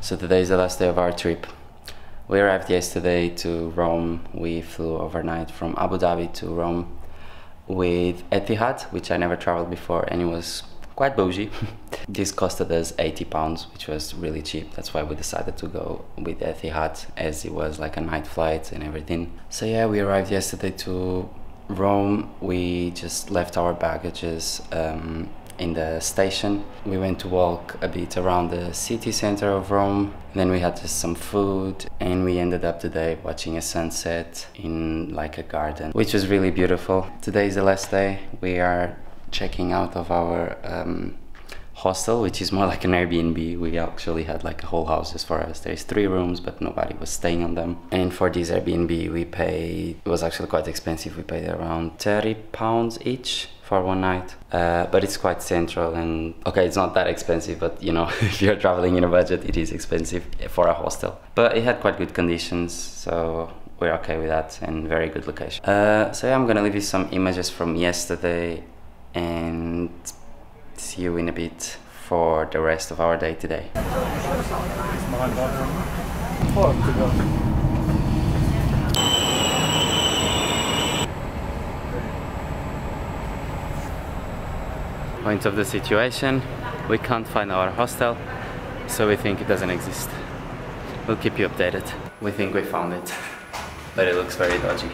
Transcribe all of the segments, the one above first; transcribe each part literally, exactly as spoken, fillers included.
So today is the last day of our trip. We arrived yesterday to Rome. We flew overnight from Abu Dhabi to Rome with Etihad, which I never traveled before, and it was quite bougie. This costed us eighty pounds, which was really cheap. That's why we decided to go with Etihad, as it was like a night flight and everything. So yeah, we arrived yesterday to Rome. We just left our baggages um, in the station. We went to walk a bit around the city center of Rome, and then we had just some food, and we ended up today watching a sunset in like a garden, which was really beautiful. Today is the last day. We are checking out of our um, hostel, which is more like an Airbnb. We actually had like a whole house just for us. There's three rooms, but nobody was staying on them. And for this Airbnb we paid, it was actually quite expensive. We paid around thirty pounds each for one night, uh, but it's quite central, and okay, it's not that expensive, but you know, if you're traveling in a budget, it is expensive for a hostel. But it had quite good conditions, so we're okay with that, and very good location. Uh, so yeah, I'm gonna leave you some images from yesterday, and see you in a bit for the rest of our day today. Point of the situation, we can't find our hostel, so we think it doesn't exist. We'll keep you updated. We think we found it, but it looks very dodgy.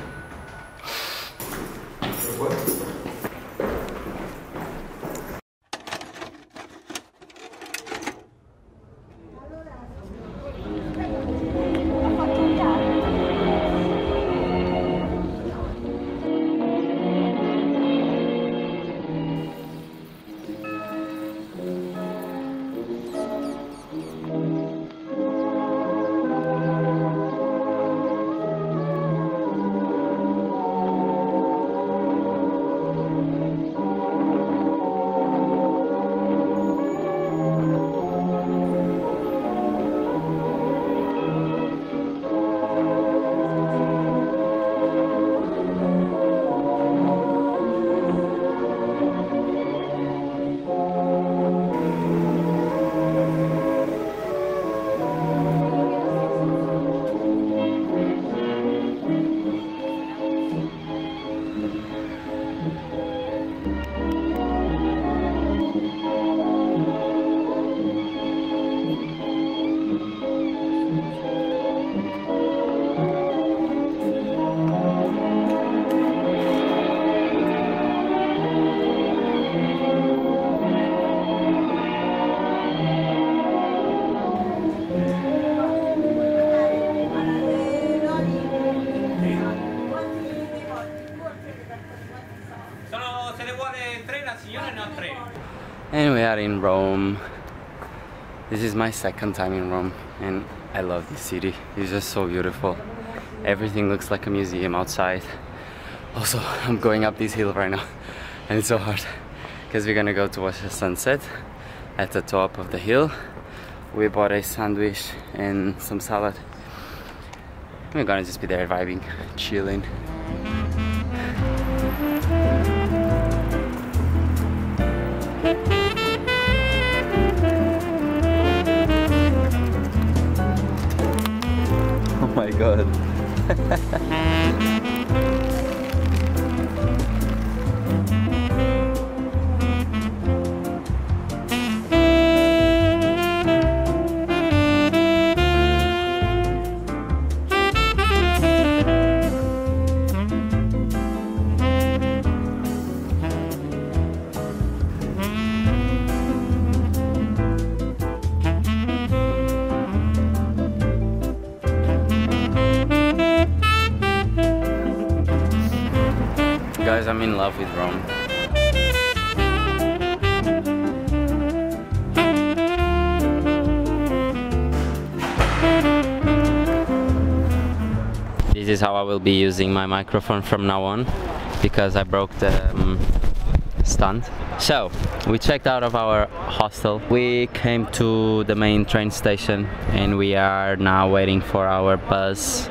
And we are in Rome. This is my second time in Rome, and I love this city. It's just so beautiful. Everything looks like a museum outside. Also, I'm going up this hill right now, and it's so hard because we're gonna go to watch the sunset at the top of the hill. We bought a sandwich and some salad. We're gonna just be there vibing, chilling. Good. Guys, I'm in love with Rome. This is how I will be using my microphone from now on, because I broke the um, stand. So we checked out of our hostel, we came to the main train station, and we are now waiting for our bus.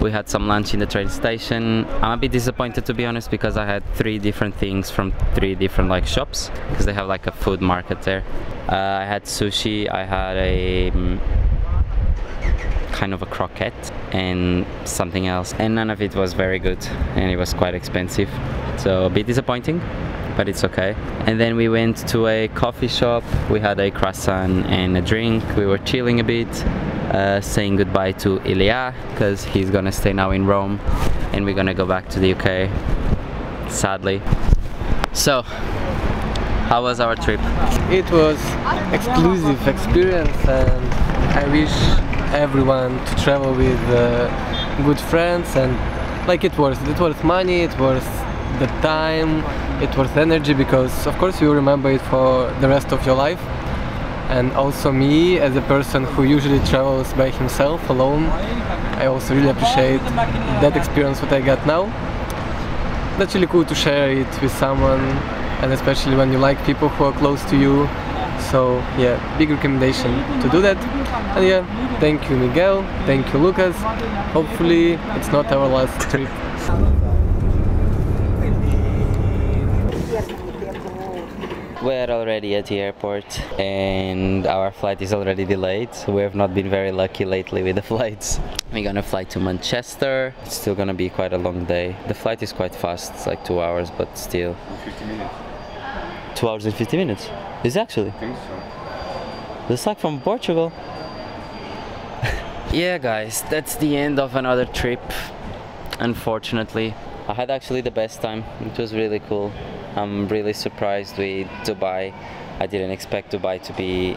We had some lunch in the train station. I'm a bit disappointed, to be honest, because I had three different things from three different like shops, because they have like a food market there. uh, I had sushi, I had a um, kind of a croquette and something else, and none of it was very good, and it was quite expensive, so a bit disappointing, but it's okay. And then we went to a coffee shop, we had a croissant and a drink, we were chilling a bit, uh, saying goodbye to Ilya, because he's gonna stay now in Rome and we're gonna go back to the U K, sadly. So, how was our trip? It was an exclusive experience, and I wish everyone to travel with uh, good friends, and like it was, it was money, it was the time, it was energy, because of course you remember it for the rest of your life. And also me, as a person who usually travels by himself alone, I also really appreciate that experience what I got now. That's really cool to share it with someone, and especially when you like people who are close to you. So yeah, big recommendation to do that. And yeah, thank you Miguel, thank you Lucas. Hopefully it's not our last trip. We're already at the airport and our flight is already delayed, so we have not been very lucky lately with the flights. We're gonna fly to Manchester. It's still gonna be quite a long day. The flight is quite fast, it's like two hours, but still. fifty minutes. Two hours and fifty minutes? Is it actually? I think so. It's like from Portugal. Yeah guys, that's the end of another trip, unfortunately. I had actually the best time, it was really cool. I'm really surprised with Dubai. I didn't expect Dubai to be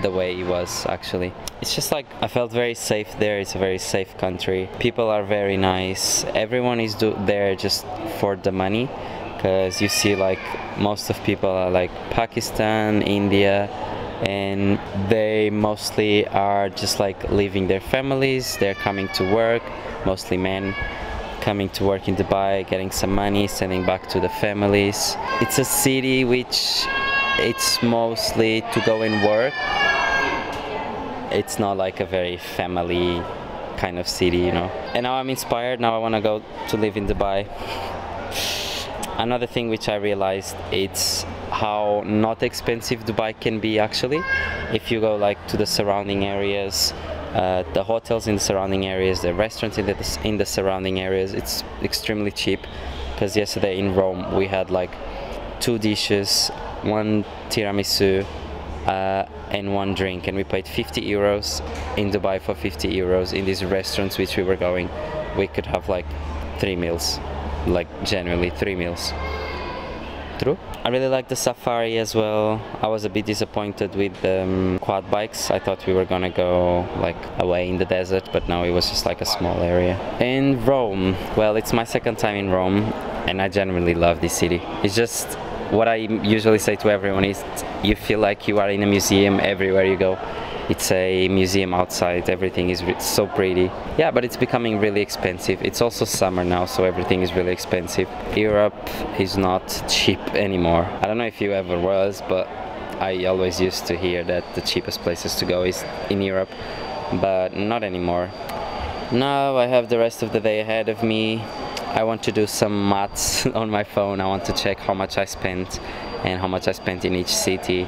the way it was actually. It's just like I felt very safe there, it's a very safe country. People are very nice, everyone is do there just for the money, because you see like most of people are like Pakistan, India, and they mostly are just like leaving their families, they're coming to work, mostly men. Coming to work in Dubai, getting some money, sending back to the families. It's a city which it's mostly to go and work. It's not like a very family kind of city, you know. And now I'm inspired, now I want to go to live in Dubai. Another thing which I realized, it's how not expensive Dubai can be actually. If you go like to the surrounding areas, Uh, the hotels in the surrounding areas, the restaurants in the, in the surrounding areas, it's extremely cheap. Because yesterday in Rome we had like two dishes, one tiramisu uh, and one drink, and we paid fifty euros. In Dubai for fifty euros in these restaurants which we were going, we could have like three meals, like generally three meals. Through. I really like the safari as well. I was a bit disappointed with the um, quad bikes. I thought we were gonna go like away in the desert, but no, it was just like a small area. And Rome, well, it's my second time in Rome and I genuinely love this city. It's just what I usually say to everyone is you feel like you are in a museum everywhere you go. It's a museum outside, everything is so pretty. Yeah, but it's becoming really expensive. It's also summer now, so everything is really expensive. Europe is not cheap anymore. I don't know if you ever was, but I always used to hear that the cheapest places to go is in Europe, but not anymore. Now I have the rest of the day ahead of me. I want to do some maths on my phone. I want to check how much I spent and how much I spent in each city.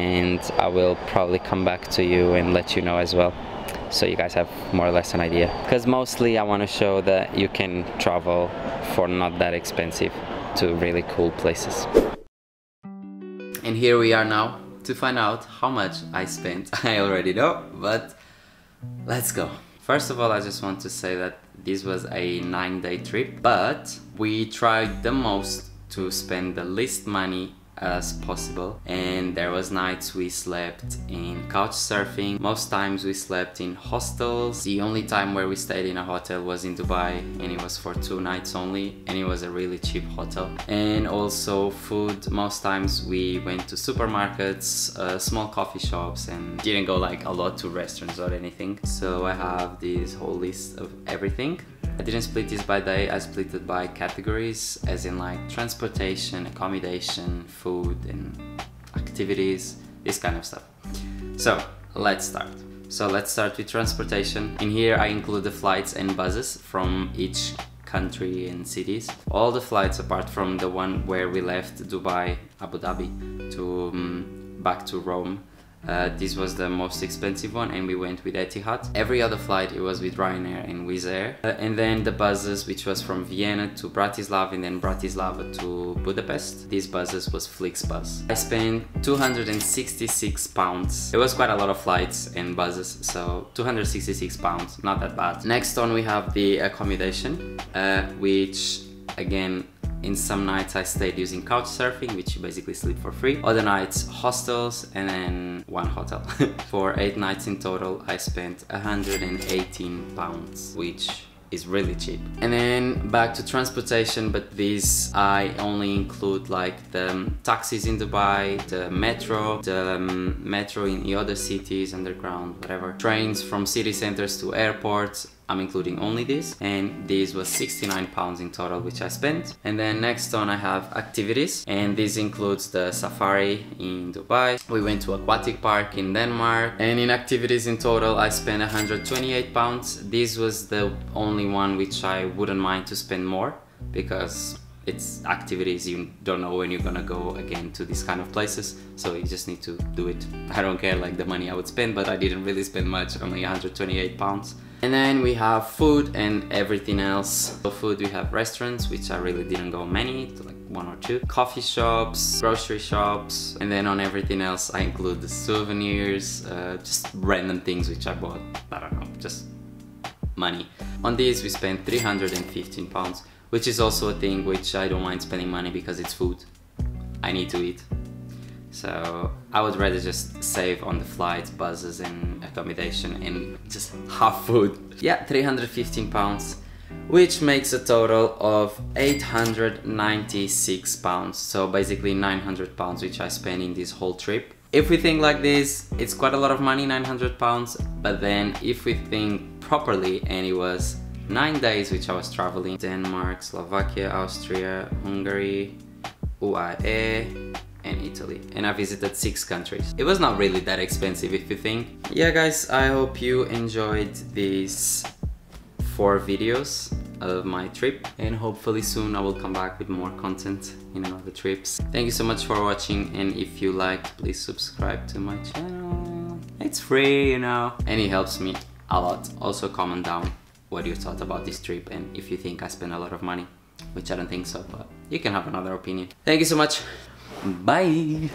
And I will probably come back to you and let you know as well, so you guys have more or less an idea, because mostly I want to show that you can travel for not that expensive to really cool places. And here we are now to find out how much I spent. I already know, but let's go. First of all, I just want to say that this was a nine day trip, but we tried the most to spend the least money as possible, and there was nights we slept in couch surfing, most times we slept in hostels. The only time where we stayed in a hotel was in Dubai, and it was for two nights only, and it was a really cheap hotel. And also food, most times we went to supermarkets, uh, small coffee shops, and didn't go like a lot to restaurants or anything. So I have this whole list of everything. I didn't split this by day, I split it by categories, as in like transportation, accommodation, food and activities, this kind of stuff. So let's start. So let's start with transportation. In here I include the flights and buses from each country and cities. All the flights apart from the one where we left Dubai, Abu Dhabi, to um, back to Rome. Uh, this was the most expensive one and we went with Etihad. Every other flight it was with Ryanair and Wizz Air. Uh, and then the buses, which was from Vienna to Bratislava and then Bratislava to Budapest. These buses was Flixbus. I spent two hundred sixty-six pounds. It was quite a lot of flights and buses, so two hundred sixty-six pounds, not that bad. Next on we have the accommodation, uh, which again, in some nights I stayed using couch surfing, which you basically sleep for free. Other nights hostels and then one hotel. For eight nights in total I spent one hundred eighteen pounds, which is really cheap. And then back to transportation, but this I only include like the um, taxis in Dubai, the metro, the um, metro in the other cities, underground, whatever. Trains from city centers to airports, I'm including only this. And this was sixty-nine pounds in total, which I spent. And then next on I have activities, and this includes the safari in Dubai. We went to aquatic park in Denmark. And in activities in total I spent one hundred twenty-eight pounds. This was the only one which I wouldn't mind to spend more, because it's activities, you don't know when you're gonna go again to these kind of places, so you just need to do it. I don't care like the money I would spend, but I didn't really spend much, only one hundred twenty-eight pounds. And then we have food and everything else. For food we have restaurants, which I really didn't go many, like one or two, coffee shops, grocery shops, and then on everything else I include the souvenirs, uh, just random things which I bought, I don't know, just money. On these we spent three hundred fifteen pounds. Which is also a thing which I don't mind spending money, because it's food. I need to eat. So I would rather just save on the flights, buses and accommodation and just have food. Yeah, three hundred fifteen pounds, which makes a total of eight hundred ninety-six pounds. So basically nine hundred pounds, which I spent in this whole trip. If we think like this, it's quite a lot of money, nine hundred pounds. But then if we think properly, and it was nine days which I was traveling: Denmark, Slovakia, Austria, Hungary, U A E and Italy, and I visited six countries. It was not really that expensive if you think. Yeah guys, I hope you enjoyed these four videos of my trip, and hopefully soon I will come back with more content in another trips. Thank you so much for watching, and if you liked, please subscribe to my channel. It's free, you know, and it helps me a lot. Also comment down what you thought about this trip, and if you think I spent a lot of money, which I don't think so, but you can have another opinion. Thank you so much. Bye.